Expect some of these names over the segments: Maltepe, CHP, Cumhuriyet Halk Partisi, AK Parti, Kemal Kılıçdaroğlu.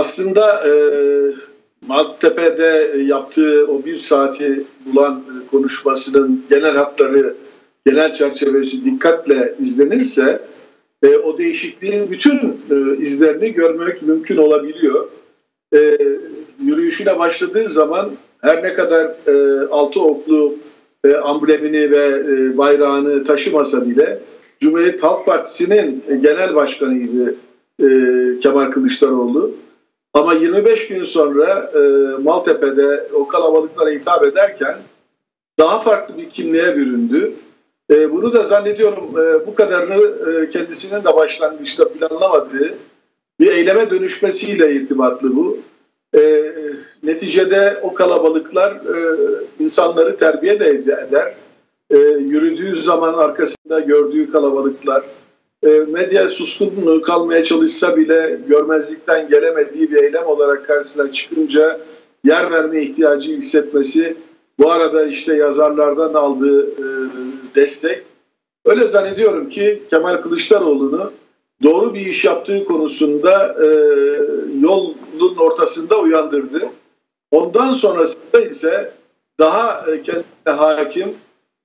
Aslında Maltepe'de yaptığı o bir saati bulan konuşmasının genel hatları, genel çerçevesi dikkatle izlenirse o değişikliğin bütün izlerini görmek mümkün olabiliyor. Yürüyüşüne başladığı zaman her ne kadar altı oklu amblemini ve bayrağını taşımasa bile Cumhuriyet Halk Partisi'nin genel başkanıydı Kemal Kılıçdaroğlu. Ama 25 gün sonra Maltepe'de o kalabalıklara hitap ederken daha farklı bir kimliğe büründü. Bunu da zannediyorum bu kadarını kendisinin de başlangıçta planlamadığı bir eyleme dönüşmesiyle irtibatlı bu. Neticede o kalabalıklar insanları terbiye de eder. Yürüdüğü zaman arkasında gördüğü kalabalıklar, medya suskun kalmaya çalışsa bile görmezlikten gelemediği bir eylem olarak karşısına çıkınca yer verme ihtiyacı hissetmesi, bu arada işte yazarlardan aldığı destek. Öyle zannediyorum ki Kemal Kılıçdaroğlu'nu doğru bir iş yaptığı konusunda yolun ortasında uyandırdı. Ondan sonrasında ise daha kendine hakim,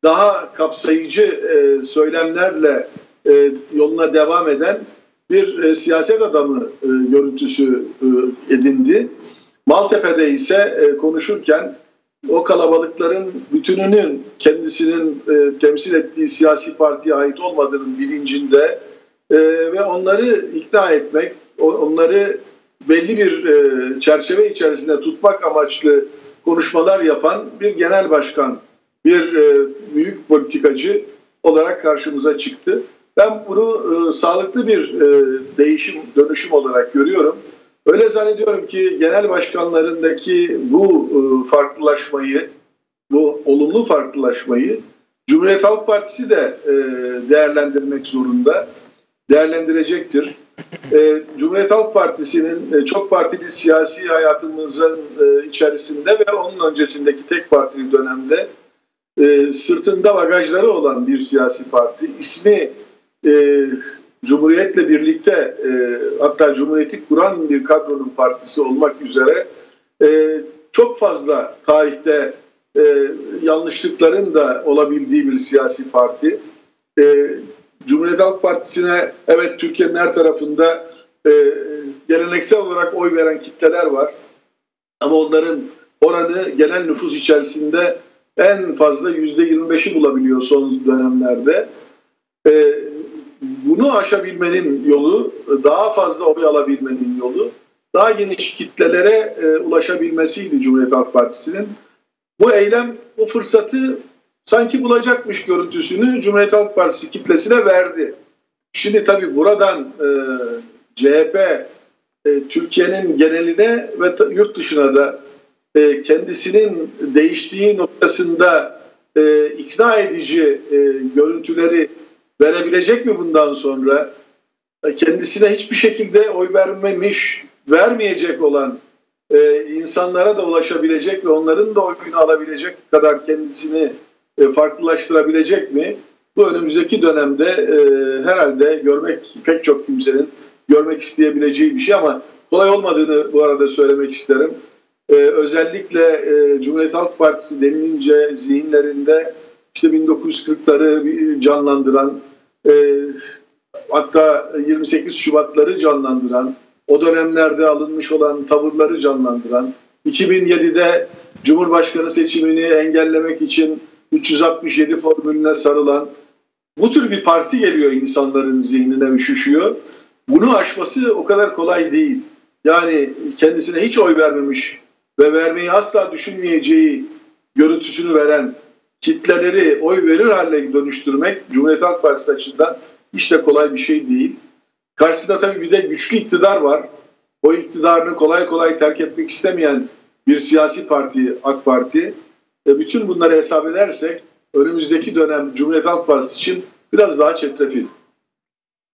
daha kapsayıcı söylemlerle yoluna devam eden bir siyaset adamı görüntüsü edindi. Maltepe'de ise konuşurken o kalabalıkların bütününün kendisinin temsil ettiği siyasi partiye ait olmadığının bilincinde ve onları ikna etmek, onları belli bir çerçeve içerisinde tutmak amaçlı konuşmalar yapan bir genel başkan, bir büyük politikacı olarak karşımıza çıktı. Ben bunu sağlıklı bir değişim, dönüşüm olarak görüyorum. Öyle zannediyorum ki genel başkanlarındaki bu farklılaşmayı, bu olumlu farklılaşmayı Cumhuriyet Halk Partisi de değerlendirmek zorunda, değerlendirecektir. Cumhuriyet Halk Partisi'nin çok partili siyasi hayatımızın içerisinde ve onun öncesindeki tek partili dönemde sırtında bagajları olan bir siyasi parti, ismi Cumhuriyet'le birlikte hatta Cumhuriyet'i kuran bir kadronun partisi olmak üzere çok fazla tarihte yanlışlıkların da olabildiği bir siyasi parti. Cumhuriyet Halk Partisi'ne evet Türkiye'nin her tarafında geleneksel olarak oy veren kitleler var. Ama onların oranı genel nüfus içerisinde en fazla %25'i bulabiliyor son dönemlerde. Bunu aşabilmenin yolu, daha fazla oy alabilmenin yolu, daha geniş kitlelere ulaşabilmesiydi Cumhuriyet Halk Partisi'nin. Bu eylem bu fırsatı sanki bulacakmış görüntüsünü Cumhuriyet Halk Partisi kitlesine verdi. Şimdi tabii buradan CHP Türkiye'nin geneline ve yurt dışına da kendisinin değiştiği noktasında ikna edici görüntüleri verebilecek mi bundan sonra? Kendisine hiçbir şekilde oy vermemiş, vermeyecek olan insanlara da ulaşabilecek ve onların da oyunu alabilecek kadar kendisini farklılaştırabilecek mi? Bu önümüzdeki dönemde herhalde görmek, pek çok kimsenin görmek isteyebileceği bir şey ama kolay olmadığını bu arada söylemek isterim. Özellikle Cumhuriyet Halk Partisi denilince zihinlerinde İşte 1940'ları canlandıran, hatta 28 Şubat'ları canlandıran, o dönemlerde alınmış olan tavırları canlandıran, 2007'de Cumhurbaşkanı seçimini engellemek için 367 formülüne sarılan bu tür bir parti geliyor, insanların zihnine üşüşüyor. Bunu aşması o kadar kolay değil. Yani kendisine hiç oy vermemiş ve vermeyi asla düşünmeyeceği görüntüsünü veren kitleleri oy verir hale dönüştürmek Cumhuriyet Halk Partisi açısından hiç de kolay bir şey değil. Karşısında tabii bir de güçlü iktidar var. O iktidarını kolay kolay terk etmek istemeyen bir siyasi parti AK Parti. Bütün bunları hesap edersek önümüzdeki dönem Cumhuriyet Halk Partisi için biraz daha çetrefil.